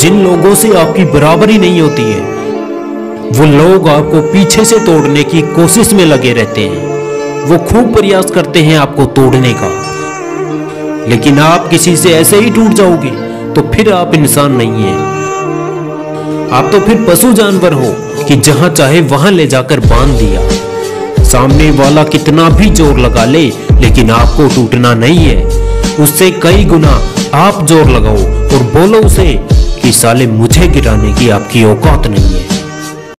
जिन लोगों से आपकी बराबरी नहीं होती है वो लोग आपको पीछे से तोड़ने की कोशिश में लगे रहते हैं। वो खूब प्रयास करते हैं आपको तोड़ने का, लेकिन आप किसी से ऐसे ही टूट जाओगे तो फिर आप इंसान नहीं है, आप तो फिर पशु जानवर हो कि जहां चाहे वहां ले जाकर बांध दिया। सामने वाला कितना भी जोर लगा ले, लेकिन आपको टूटना नहीं है। उससे कई गुना आप जोर लगाओ और बोलो उसे कि साले मुझे गिराने की आपकी औकात नहीं है।